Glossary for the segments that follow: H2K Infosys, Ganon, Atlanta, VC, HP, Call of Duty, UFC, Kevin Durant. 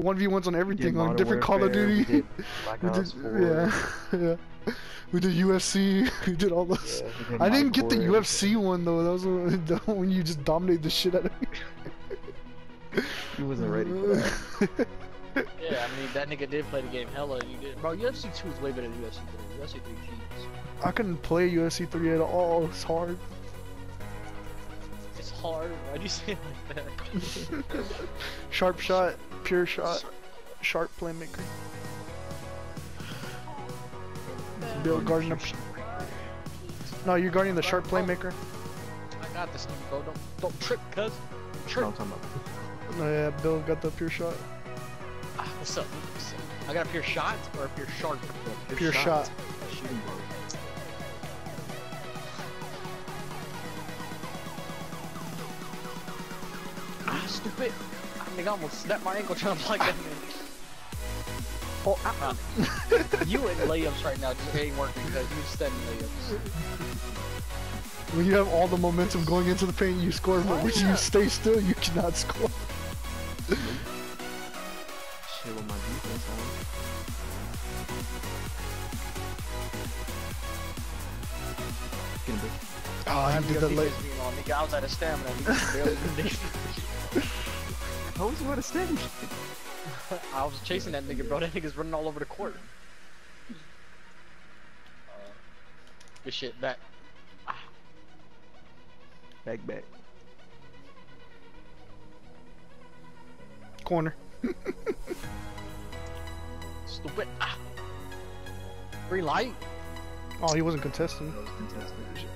1v1s on everything, on different Call of Duty. We did UFC, we did all those. Yeah, I didn't get the UFC one though, that was when you just dominated the shit out of me. He wasn't ready for that. Yeah, I mean, that nigga did play the game hella, you did. Bro, UFC 2 is way better than UFC 3. UFC 3 cheats. I couldn't play UFC 3 at all, it's hard. It's hard? Why'd you say it like that? Sharp shot, pure shot, sharp playmaker. Bill guarding the... No, you're guarding the sharp playmaker. I got this nigga, bro. Don't trip, cuz. Trip. No, yeah, Bill got the pure shot. What's up? What's up? I got a pure shot or a pure shark? Pure shot. Shooting bro. Ah, stupid! I think I almost snapped my ankle trying to block that man. Oh, you in layups right now just ain't working because you stand in layups. When you have all the momentum going into the paint, you score, but when you stay still, you cannot score. Shit with my defense on. Oh, I did that late. I was out of stamina. How was you out of stamina? I was chasing that nigga, bro. That nigga's running all over the court. Good shit, back. Back. Corner. Stupid. Green light. Oh, he wasn't contesting. He was contesting that shit.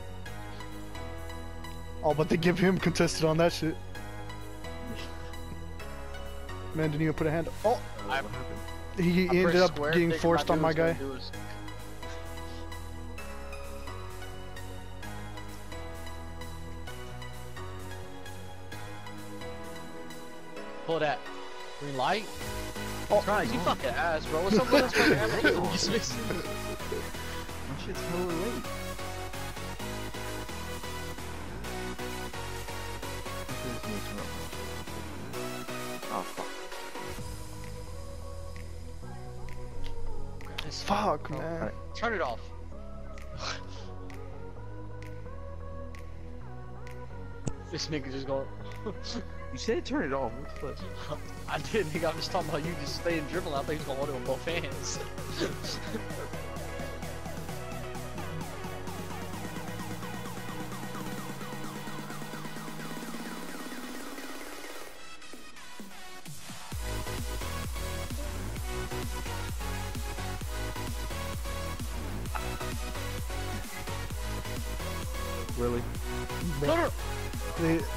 Oh, but they give him contested on that shit. Man didn't even put a hand up. Oh! He ended up getting forced on my guy. Pull that. Green light? Oh, guys, you fucking ass, bro. What's up with this fucking ass? You missing it. My shit's hella late. Oh, fuck. Fuck, man. Right. Turn it off. This nigga just going. You said turn it off. What the fuck? I did, nigga. I'm just talking about you just staying dribbling. I think he's gonna hold it with both hands. Really?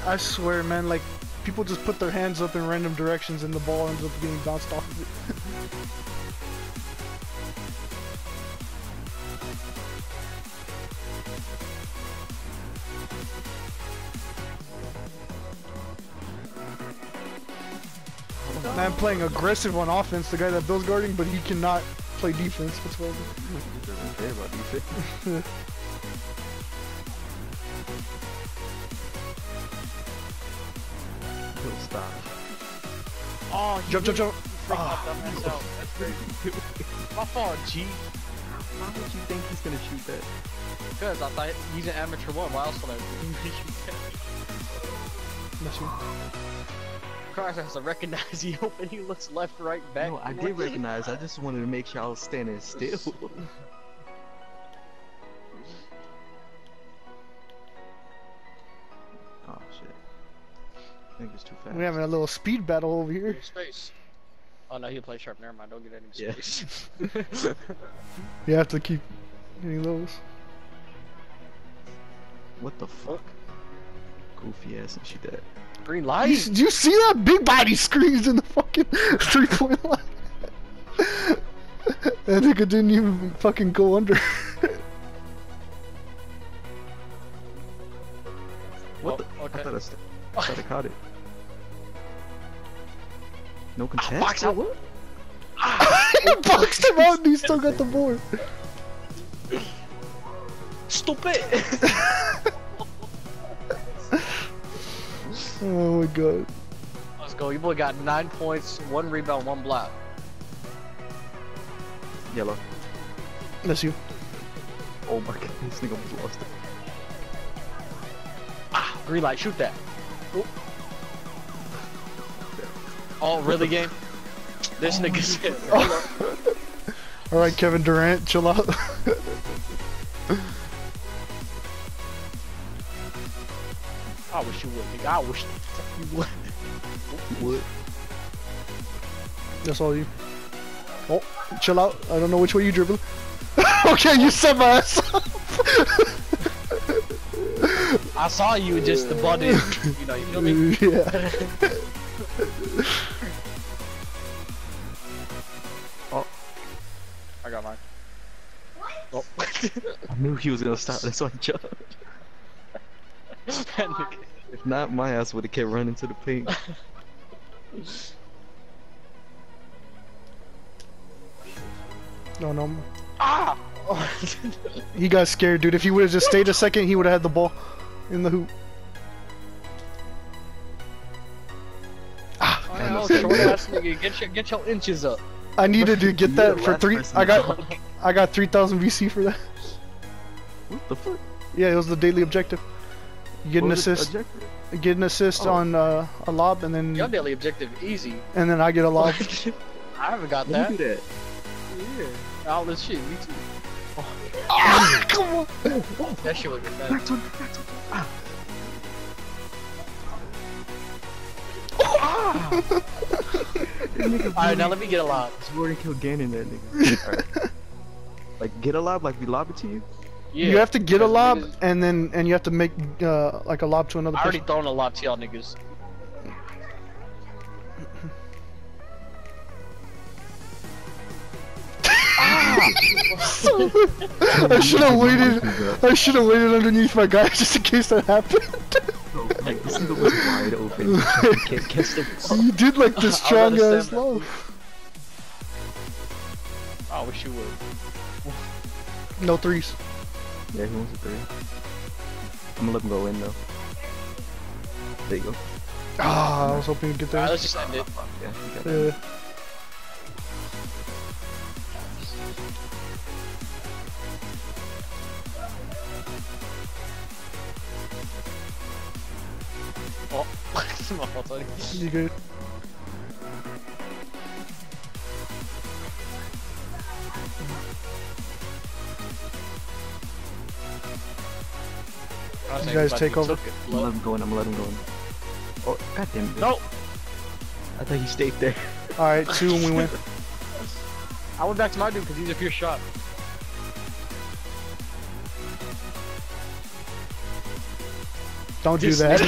I swear, man, like, people just put their hands up in random directions and the ball ends up getting bounced off of it. Man, playing aggressive on offense, the guy that Bill's guarding, but he cannot play defense whatsoever. He doesn't care about defense. Stop. Oh, jump. That's crazy. My fault, G. Why would you think he's gonna shoot that? Because I thought he's an amateur one. Why else would I shoot that? Christ has to recognize he opened. He looks left, right, back. No, I did recognize. I just wanted to make sure I was standing still. Oh, shit. I think it's too fast. We're having a little speed battle over here. Space. Oh no, he'll play sharp. Never mind. Don't get any space. Yeah. You have to keep getting those. What the fuck? Goofy ass and shit. That green light. Do you see that big body screams in the fucking 3-point line? That nigga didn't even fucking go under. What? Oh, okay. I thought I caught it. No contest? Box out. What? He boxed him out and he still got the board. Stupid! Oh my god. go. Your boy got 9 points, 1 rebound, 1 block. Yellow. That's you. Oh my god, this thing almost lost it. Ah, green light, shoot that. Oop. Oh, really, game? This nigga said. Oh. Alright, Kevin Durant, chill out. I wish you would, nigga. I wish you would. What? That's all you. Oh, chill out. I don't know which way you dribble. Okay, you set my ass up. I saw you just the butt in. You know, you feel me? Yeah. Oh. I got mine. What? Oh. I knew he was gonna stop. That's why I jumped. If not, my ass would have kept running to the paint. No, no. Ah! He got scared, dude. If he would have just stayed a second, he would have had the ball in the hoop. Ah! Oh, no, short ass nigga. Get your inches up. I needed to get that for 3. I got 3,000 VC for that. What the fuck? Yeah, it was the daily objective. Get an assist. Get an assist on a lob, and then your daily objective easy. And then I get a lob. I haven't got that. Let me do that. Yeah. All this shit. Me too. Oh. Ah, come on. That shit was bad. All right, now let me get a lob. We already killed Ganon there, nigga. Right. Like get a lob, like we lob it to you. Yeah, you have to get a lob, niggas. and you have to make like a lob to another person. I already thrown a lob to y'all niggas. Ah! I should have waited underneath my guy just in case that happened. No, like this is was wide open. Can't catch the ball. You did like the strong ass lob. I wish you would. No threes. Yeah, he wants a 3. I'm gonna let him go in though. There you go. Ah, I was hoping to get that. Alright, let's just end it. Yeah, you got it. Oh, it's my fault, buddy. You good? You guys take over. I'm gonna let him go in, Oh, goddamn it. No! I thought he stayed there. Alright, 2 and we win. I went back to my dude because he's a pure shot. Don't do that.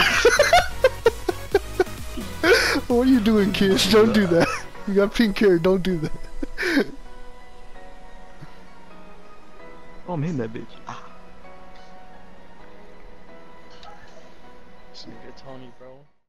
What are you doing, kids? Don't do that. You got pink hair, don't do that. Oh, I'm hitting that bitch. Ah. This nigga Tony, bro.